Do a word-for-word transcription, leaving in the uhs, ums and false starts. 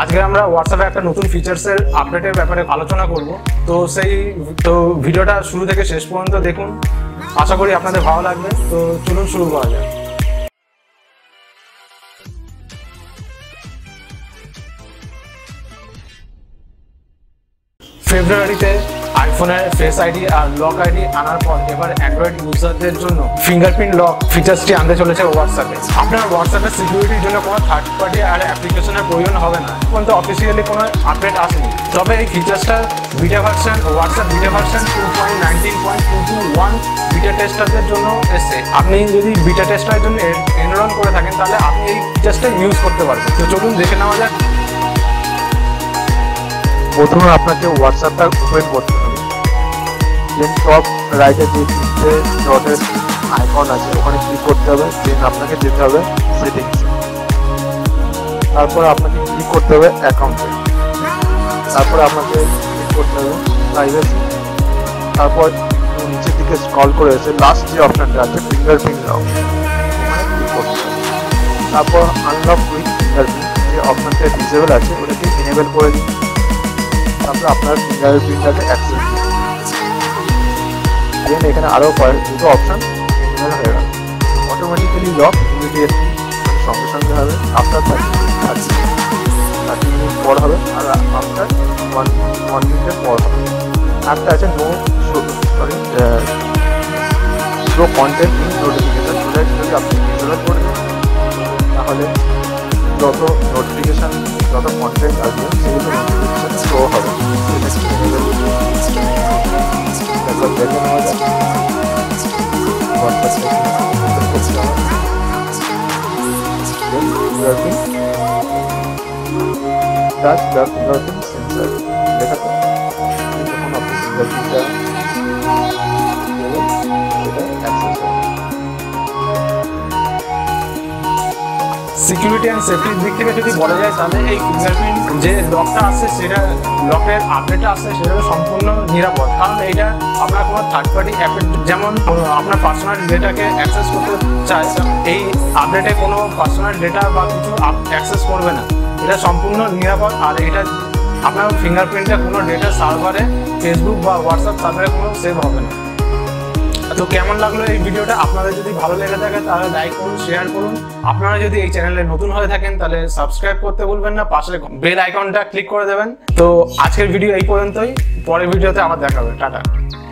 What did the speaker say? আজকে আমরা হোয়াটসঅ্যাপে একটা নতুন ফিচারসের আপডেটের ব্যাপারে আলোচনা করব। তো সেই তো ভিডিওটা শুরু থেকে শেষ পর্যন্ত দেখুন, আশা করি আপনাদের ভালো লাগবে। তো চলুন শুরু করা যাক। ফেব্রুয়ারিতে আইফোনের ফেস আইডি আর লক আইডি আনার পর এবার অ্যান্ড্রয়েড ইউজারদের জন্য ফিঙ্গারপ্রিন্ট লক ফিচারসটি আনতে চলেছে হোয়াটসঅ্যাপে। আপনার হোয়াটসঅ্যাপের সিকিউরিটির জন্য কোনো থার্ড পার্টি আর অ্যাপ্লিকেশনের প্রয়োজন হবে না। এখন তো অফিসিয়ালি কোনো আপডেট আসেনি, তবে এই ফিচারসটা video version WhatsApp video version two point nineteen point two two one beta টেস্টারদের জন্য এসে আপনি যদি বিটা টেস্টারের জন্য এনরোল করে থাকেন তাহলে আপনি এই ফিচারসটা ইউজ করতে পারবেন। তো চলুন দেখে নেওয়া যাক। প্রথমে আপনাকে হোয়াটসঅ্যাপটা ওপেন করতে হবে। দেন টপ রাইটে যে তিনটে ডটের আইকন আছে ওখানে ক্লিক করতে হবে। দেন আপনাকে যেতে হবে সেটিংস, তারপর আপনাকে ক্লিক করতে হবে অ্যাকাউন্টে, তারপর আপনাকে ক্লিক করতে হবে প্রাইভেসি, তারপর নিচের দিকে স্ক্রল করে এসে লাস্ট যে অপশানটা আছে ফিঙ্গারপ্রিন্ট লক ওখানে ক্লিক করতে হবে। তারপর আনলক উইথ ফিঙ্গারপ্রিন্ট যে অপশানটা ডিসেবল আছে ওটাকে এনেবেল করে দিন। তারপরে আপনার ফিঙ্গারপ্রিন্টটাকে অ্যাক্সেস দিন। দেন এখানে আরও কয়েক দুটো অপশান এনেবেল হয়ে গেল। অটোমেটিক্যালি লক ইমিডিয়েটলি সঙ্গে সঙ্গে হবে, after thirty thirty thirty minute পর হবে, আর আফটার ওয়ান ওয়ান মিনিটের পর হবে। একটা আছে no sorry no content in notification, সেটা যদি আপনি ডিসেবল করে দেন তাহলে যত নোটিফিকেশান যত কন্টেন্ট আসবে সেগুলো নোটিফিকেশান শো হবে। সিকিউরিটি অ্যান্ড সেফটির দিক থেকে যদি বলা যায় তাহলে এই ফিঙ্গারপ্রিন্ট যে লকটা আছে সেটা লকের আপডেটটা আছে সেটা সম্পূর্ণ নিরাপদ, কারণ এইটা আপনার কোনো থার্ড পার্টি অ্যাপের যেমন আপনার পার্সোনাল ডেটাকে অ্যাক্সেস করতে চায় এই আপডেটে কোনো পার্সোনাল ডেটা বা কিছু অ্যাক্সেস করবে না, এটা সম্পূর্ণ নিরাপদ। আর এটা আপনার ফিঙ্গারপ্রিন্টটা কোনো ডেটা সার্ভারে ফেসবুক বা হোয়াটসঅ্যাপ সার্ভারে কোনো সেভ হবে না। তো কেমন লাগলো এই ভিডিওটা? আপনাদের যদি ভালো লেগে থাকে তাহলে লাইক করুন, শেয়ার করুন। আপনারা যদি এই চ্যানেলে নতুন হয়ে থাকেন তাহলে সাবস্ক্রাইব করতে ভুলবেন না, পাশে বেল আইকনটা ক্লিক করে দেবেন। তো আজকের ভিডিও এই পর্যন্তই, পরের ভিডিওতে আবার দেখা হবে। টাটা।